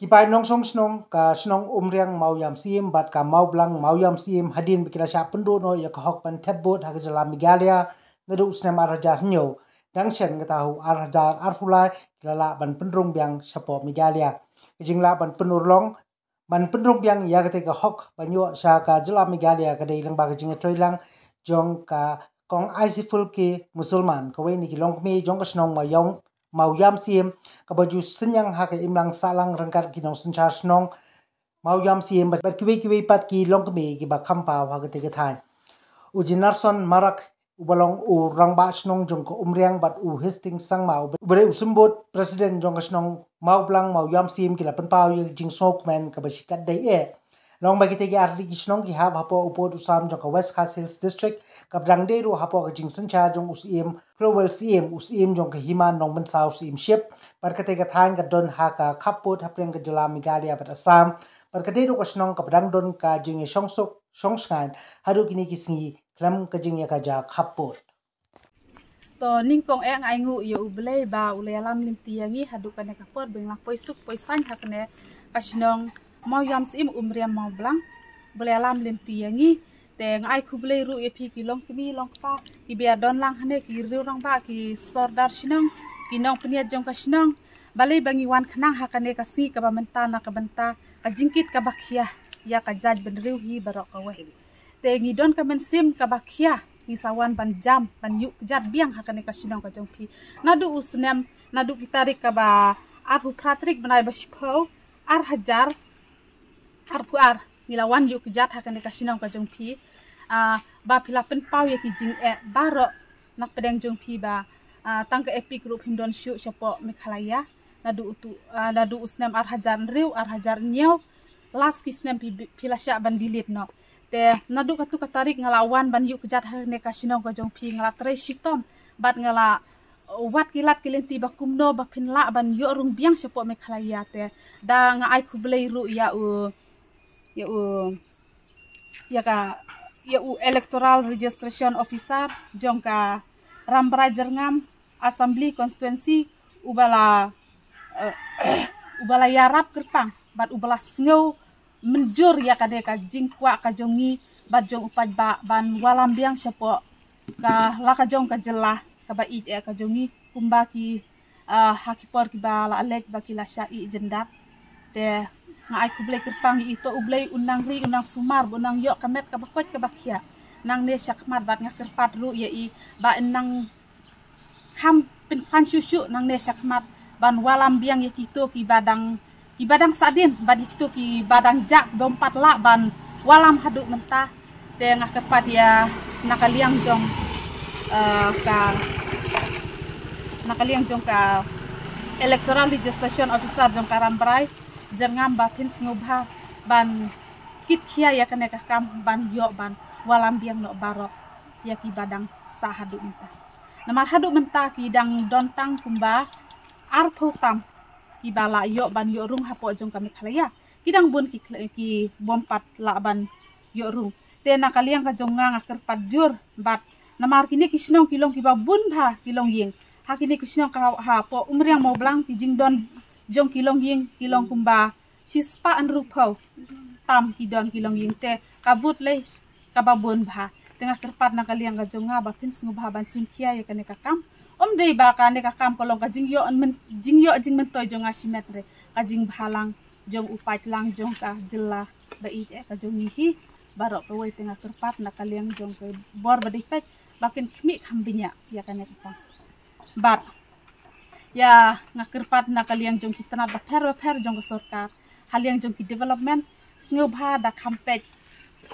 Kipai nong song snong ka snong umriang mau yam siem bat ka Mawblang mau yam siem hadin bikira sya pendu no ya ka hok pan tebot ha jalan Meghalaya nadu usnem arajar nyo dang chen ngatahu arajar arhulai kilala ban pendrung biang sapo Meghalaya jingla ban penurlong ban pendrung biang ya ka te ka hok banyo sya ka jalan Meghalaya ka dei lang ba ka jinga trailang jong ka kong aisiful ki musulman ka wei ni ki long mi jong ka snong ma yong mau yam siem kabaju senyang hake imlang salang rengkar kinong suncar snong mau yam siem bat kiwi pat ki long kemi ki bak kampau hake tege than ujinarson marak ubalong u rangba snong jong ko umriang bat u histing sangma ubare usumbot presiden jong ka snong Mawblang mau yam siem ki la penpau ye jing sokman kabashikat dai e long bagi tege arli snong ki hab hapo upod usam jong ka West Hills district kabrang dei ru hapo ka jing suncar jong usiem Global CM USIM jong kehiman nong men sau CM ship perketega than ka don haka khaput hapreng ka jala Meghalaya bat Assam perketega ko snong ka padang don ka jingi songsuk songskan haru kini kisngi klam ka jingi ka ja khaput to ningkong eng ai ngu yo blei ba ule lam lim tiangi hadu ka ne khaput bengla poisuk poisan hakne ka snong mau yam CM umriam Mawblang ble lam lim tiangi teng ai khublei ru epi ki long kimi long pa ki bia don lang hane ki ru rong ba ki sordar sinang ki nong pniat jong ka sinang balai bangi wan khnang hakane ka si ka bamenta na ka banta ka jingkit ka bakhia ya ka jaj benriu hi barok ka weh te ngi don ka men sim ka bakhia ni sawan ban jam ban yuk jat biang hakane ka sinang ka jong phi nadu usnem nadu kitarik ka ba arhu pratrik banai basphau ar hajar arpu ar nilawan yuk jat hakane ka sinang ka jong phi ba pila penpau ya ki jing e baro nak pedang jong pi ba tangka epic group hindon syu sapo Meghalaya nadu utu nadu usnam arhajan riu arhajar nyaw las kisnam pila sya ban dilip no te nadu katu katarik ngelawan ban yuk jat hane ka sinong ka jong pi ngala tre sitom bat ngala wat kilat kilenti bakumno bapinla ban yo rung biang sapo Meghalaya te da ngai kublei ru ya u ya u ya ka yau electoral registration officer jongka rambra jerngam assembly constituency ubala ubala yarap kerpang bat ubala sngeu menjur ya kadeka jingkwa ka jongi bat jong upaj ba ban walam biang sepo ka laka jong ka jelah ka ba it e ka jongi kumbaki hakipor ki bala alek bakila syai jendat te ngai kublai kerpang ito ublai unang ri unang sumar bunang yok kamet kabakot kabakhia nang ne syakmat bat ngak kerpat ru yai ba nang kham pin khan syusyu nang ne syakmat ban walam biang yakito ki badang sadin badikito ki badang jak dompat la ban walam haduk mentah te ngak kerpat ya nakaliang jong ka nakaliang jong ka electoral registration officer jong karambrai jerngam bapin snubha ban kit khia ya kaneka kam ban yo ban walam biang no barok ya ki badang sahadu mentah namar hadu mentah ki dang dontang kumba arphu tam ki bala yo ban yo rung hapo jong kami khalaya kidang bun ki bompat la ban yo rung te nakaliang ka jong ngang akar patjur bat namar kini kisnong kilong ki ba bun bha kilong ying hakini kisnong ka hapo umriang Mawblang ki jing don jong kilong ying kilong kumba sispa an rupau tam kidon kilong ying te kabut le kababon bha tengah terpat nakaliang ga jonga ba pin snubha ban simkia ya kaneka kam om dei ba kaneka kam kolong ka jingyo men jingyo jing men toy jonga simet re ka jing bhalang jong upat lang jong ka jella ba it e ka jongi hi barok pewei tengah terpat nakaliang jong ke bor ba dipet bakin khmi khambinya ya kaneka kam bat ya ngakerpat nakaliang jong ki tanat ba per jong ka sorkar haliang jong ki development snubha da khampet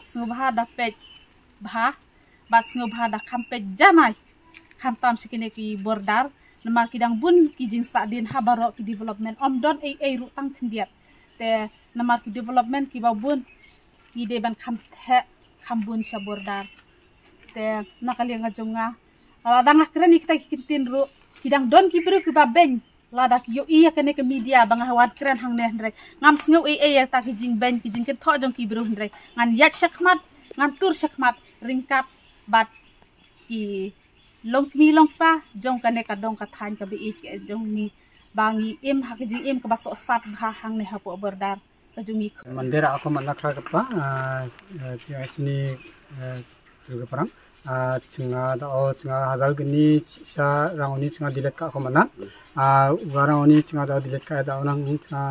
snubha da pet bha ba snubha da khampet janai khamtam sikine ki bordar namar kidang bun ki jing sadin habaro ki development om don ai ru tang khindiat te namar ki development ki ba bun ki de ban khamthe khambun sa bordar te nakaliang jonga ala dang akrani kita kitin ru kidang don kibru kiba ben ladak yo iya kene ke media bangah wat keren hang ne ndrek ngam sngu e ya tak jing ben ki jing ke tho jong kibru ndrek ngan yat syakmat ngan tur syakmat ringkat bat ki longmi longpa jong kane ka dong ka than ka bi jong ni bangi im hakji im ke baso sat bahang ne hapo berdar kejungi mandera aku manakra ke pa sini terus perang cinga dao cinga hazal gini sa rangoni cinga dilet ka aku mana warangoni cinga dao dilet ka dao nang cinga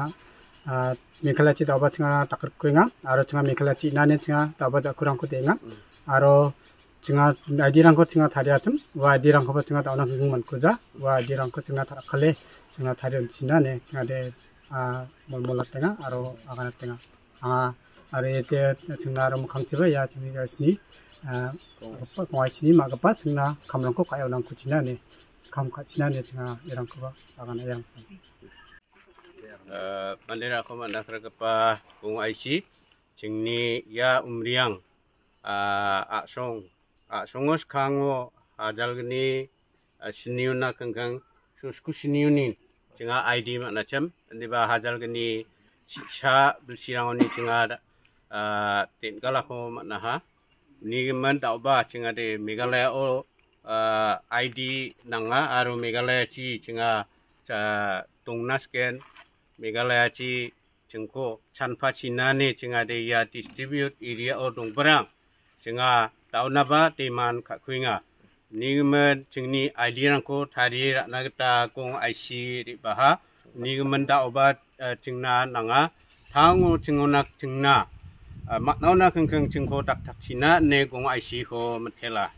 Meghalaya cinga dapat cinga takar kuinga aro cinga Meghalaya cinga ne cinga dapat kurang kudenga aro cinga adirang ko cinga tari acem wa adirang ko cinga dao nang hubungan kuja wa adirang ko cinga tarakale cinga tari on cinga ne cinga de molmolat tenga aro akan tenga aro ece cinga aro mukang ciba ya cinga sini Kongwa sini magapa cengna kamlongko kayo nang kucina ne kamka cina ne cengna irang kuba akan ayang sang pandera koma nakra kapa kongwa isi cengni ya Umriang aksongos kango ajal geni siniuna kengkang susku siniunin cengna ID makna cem ndiba ajal geni siksa bersirangoni cengna tingkala koma makna ha Ni man tau ba chinga de Meghalaya o ID nanga aru Meghalaya chi chinga tungna scan Meghalaya chi chengko chanpa chinane chinga de ya distribute area o tungperang chinga tau na ba te man khakuinga ni man chingni ID rangko thari rakna ta kong IC ri baha ni man tau ba chingna nanga thango chingonak chingna maknauna kengkeng cingko tak tak sina ne gong IC ko metela